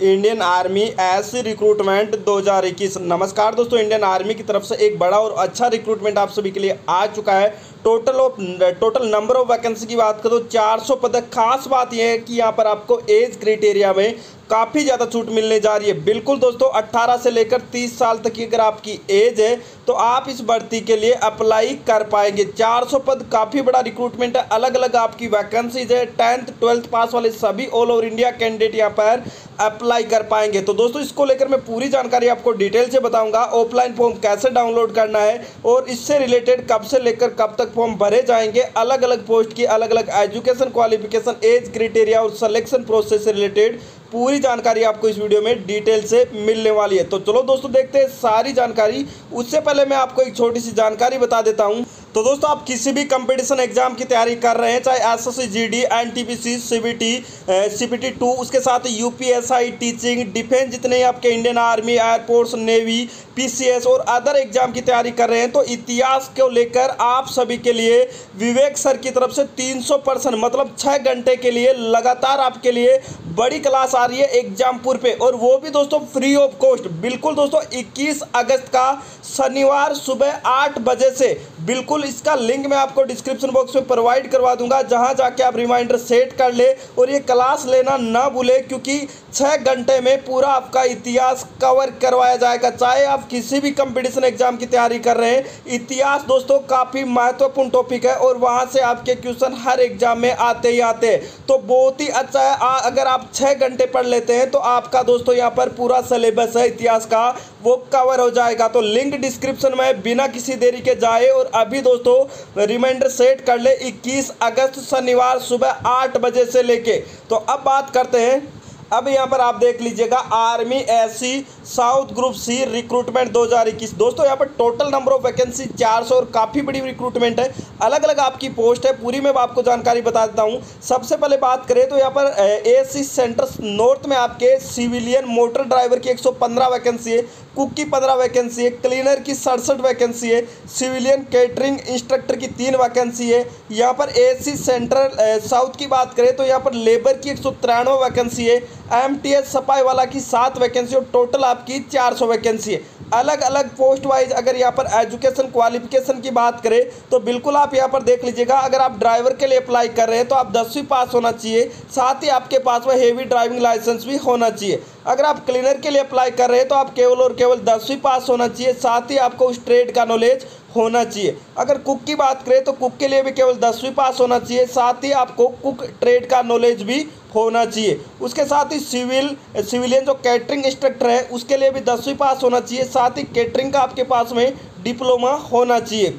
Indian army SC recruitment 2021। नमस्कार दोस्तों, Indian army की तरफ से एक बड़ा और अच्छा रिक्रूटमेंट आप सभी के लिए आ चुका है। टोटल नंबर ऑफ वैकेंसी की बात करो 400 पद। खास बात यह है कि यहाँ पर आपको एज क्राइटेरिया में काफ़ी ज़्यादा छूट मिलने जा रही है। बिल्कुल दोस्तों, 18 से लेकर 30 साल तक की अगर आपकी एज है तो आप इस भर्ती के लिए अप्लाई कर पाएंगे। 400 पद काफ़ी बड़ा रिक्रूटमेंट है। अलग अलग आपकी वैकेंसीज है। 10th 12th पास वाले सभी ऑल ओवर इंडिया कैंडिडेट यहाँ पर अप्लाई कर पाएंगे। तो दोस्तों, इसको लेकर मैं पूरी जानकारी आपको डिटेल से बताऊँगा। ऑफलाइन फॉर्म कैसे डाउनलोड करना है और इससे रिलेटेड कब से लेकर कब तक फॉर्म भरे जाएंगे, अलग अलग पोस्ट की अलग अलग एजुकेशन क्वालिफिकेशन, एज क्राइटेरिया और सिलेक्शन प्रोसेस से रिलेटेड पूरी जानकारी आपको इस वीडियो में डिटेल से मिलने वाली है। तो चलो दोस्तों, देखते हैं सारी जानकारी। उससे पहले मैं आपको एक छोटी सी जानकारी बता देता हूं। तो दोस्तों, आप किसी भी कंपटीशन एग्जाम की तैयारी कर रहे हैं, चाहे एसएससी, जीडी, एनटीपीसी, सीबीटी 2, उसके साथ यूपीएसआई, टीचिंग, डिफेंस, जितने आपके Indian army, air force, navy, PCS और अदर एग्जाम की तैयारी कर रहे हैं, तो इतिहास को लेकर आप सभी के लिए विवेक सर की तरफ से 300% मतलब 6 घंटे के लिए लगातार आपके लिए बड़ी क्लास आ रही है एग्जामपुर पे, और वो भी दोस्तों फ्री ऑफ कॉस्ट। बिल्कुल दोस्तों, 21 अगस्त का शनिवार सुबह 8 बजे से। बिल्कुल इसका लिंक मैं आपको डिस्क्रिप्शन बॉक्स में प्रोवाइड करवा दूंगा, जहां जाके आप रिमाइंडर सेट कर ले और ये क्लास लेना ना भूले, क्योंकि 6 घंटे में पूरा आपका इतिहास कवर करवाया जाएगा। चाहे आप किसी भी कंपटीशन एग्जाम की तैयारी कर रहे हैं, इतिहास दोस्तों काफ़ी महत्वपूर्ण टॉपिक है और वहाँ से आपके क्वेश्चन हर एग्जाम में आते ही आते हैं। तो बहुत ही अच्छा है, अगर आप 6 घंटे पढ़ लेते हैं तो आपका दोस्तों यहाँ पर पूरा सिलेबस है इतिहास का, वो कवर हो जाएगा। तो लिंक डिस्क्रिप्शन में बिना किसी देरी के जाए और अभी दोस्तों रिमाइंडर सेट कर ले 21 अगस्त शनिवार सुबह 8 बजे से लेके। तो अब बात करते हैं, अब यहाँ पर आप देख लीजिएगा army SC south group C recruitment 2021। दोस्तों, यहाँ पर टोटल नंबर ऑफ वैकेंसी 400 और काफ़ी बड़ी रिक्रूटमेंट है। अलग अलग आपकी पोस्ट है, पूरी मैं आपको जानकारी बता देता हूँ। सबसे पहले बात करें तो यहाँ पर एएससी सेंटर नॉर्थ में आपके सिविलियन मोटर ड्राइवर की 115 वैकेंसी है, कुक की 15 वैकेंसी है, क्लीनर की 67 वैकेंसी है, सिविलियन कैटरिंग इंस्ट्रक्टर की 3 वैकेंसी है। यहाँ पर एएससी सेंट्रल साउथ की बात करें तो यहाँ पर लेबर की 193 वैकेंसी है, MTS सफाई वाला की 7 वैकेंसी और टोटल आपकी 400 वैकेंसी है। अलग अलग पोस्ट वाइज अगर यहाँ पर एजुकेशन क्वालिफिकेशन की बात करें तो बिल्कुल आप यहाँ पर देख लीजिएगा, अगर आप ड्राइवर के लिए अप्लाई कर रहे हैं तो आप 10वीं पास होना चाहिए, साथ ही आपके पास वह हेवी ड्राइविंग लाइसेंस भी होना चाहिए। अगर आप क्लीनर के लिए अप्लाई कर रहे हैं तो आप केवल और केवल 10वीं पास होना चाहिए, साथ ही आपको उस ट्रेड का नॉलेज होना चाहिए। अगर कुक की बात करें तो कुक के लिए भी केवल 10वीं पास होना चाहिए, साथ ही आपको कुक ट्रेड का नॉलेज भी होना चाहिए। उसके साथ ही सिविलियन जो कैटरिंग इंस्ट्रक्टर है उसके लिए भी 10वीं पास होना चाहिए, साथ ही कैटरिंग का आपके पास में डिप्लोमा होना चाहिए।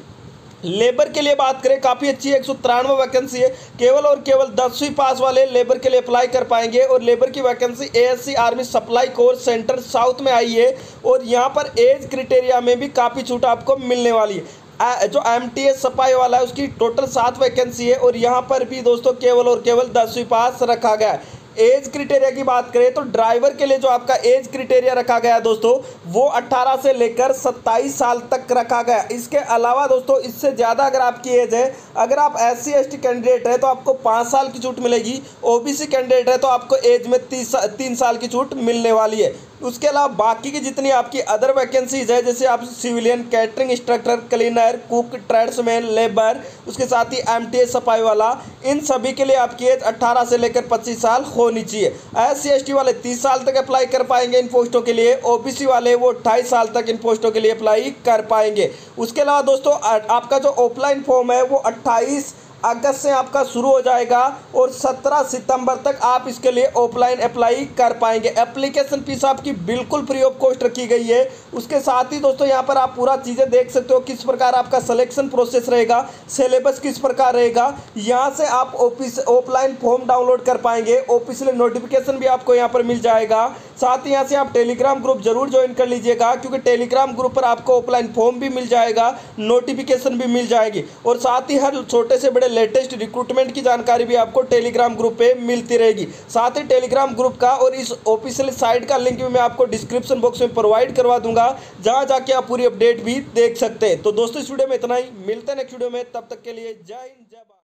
लेबर के लिए बात करें, काफ़ी अच्छी 193 वैकेंसी है, केवल और केवल 10वीं पास वाले लेबर के लिए अप्लाई कर पाएंगे। और लेबर की vacancy ASC army supply corps centre south में आई है और यहाँ पर एज क्रिटेरिया में भी काफ़ी छूट आपको मिलने वाली है। जो MTS सफाई वाला है उसकी टोटल 7 वैकेंसी है और यहाँ पर भी दोस्तों केवल और केवल 10वीं पास रखा गया है। एज क्रिटेरिया की बात करें तो ड्राइवर के लिए जो आपका एज क्रिटेरिया रखा गया है दोस्तों, वो 18 से लेकर 27 साल तक रखा गया। इसके अलावा दोस्तों, इससे ज़्यादा अगर आपकी एज है, अगर आप SC/ST कैंडिडेट हैं तो आपको 5 साल की छूट मिलेगी, OBC कैंडिडेट है तो आपको एज में 3 साल की छूट मिलने वाली है। उसके अलावा बाकी की जितनी आपकी अदर वैकेंसीज है, जैसे आप civilian catering instructor, cleaner, cook, tradesman, labour, उसके साथ ही MTS सफाई वाला, इन सभी के लिए आपकी एज 18 से लेकर 25 साल होनी चाहिए। SC/ST वाले 30 साल तक अप्लाई कर पाएंगे इन पोस्टों के लिए, OBC वाले वो 28 साल तक इन पोस्टों के लिए अप्लाई कर पाएंगे। उसके अलावा दोस्तों, आपका जो ऑफलाइन फॉर्म है वो 28 अगस्त से आपका शुरू हो जाएगा और 17 सितंबर तक आप इसके लिए ऑफलाइन अप्लाई कर पाएंगे। एप्लीकेशन फीस आपकी बिल्कुल फ्री ऑफ कॉस्ट रखी गई है। उसके साथ ही दोस्तों, यहाँ पर आप पूरा चीज़ें देख सकते हो, किस प्रकार आपका सिलेक्शन प्रोसेस रहेगा, सिलेबस किस प्रकार रहेगा। यहाँ से आप ऑफलाइन फॉर्म डाउनलोड कर पाएंगे, ऑफिशियल नोटिफिकेशन भी आपको यहाँ पर मिल जाएगा। साथ ही यहाँ से आप टेलीग्राम ग्रुप जरूर ज्वाइन कर लीजिएगा, क्योंकि टेलीग्राम ग्रुप पर आपको ऑफलाइन फॉर्म भी मिल जाएगा, नोटिफिकेशन भी मिल जाएगी और साथ ही हर छोटे से बड़े लेटेस्ट रिक्रूटमेंट की जानकारी भी आपको टेलीग्राम ग्रुप पे मिलती रहेगी। साथ ही टेलीग्राम ग्रुप का और इस ऑफिशियल साइट का लिंक भी मैं आपको डिस्क्रिप्शन बॉक्स में प्रोवाइड करवा दूंगा, जहां जाके आप पूरी अपडेट भी देख सकते हैं। तो दोस्तों, इस वीडियो में इतना ही, मिलते हैं नेक्स्ट वीडियो में, तब तक के लिए जय हिंद, जय भारत।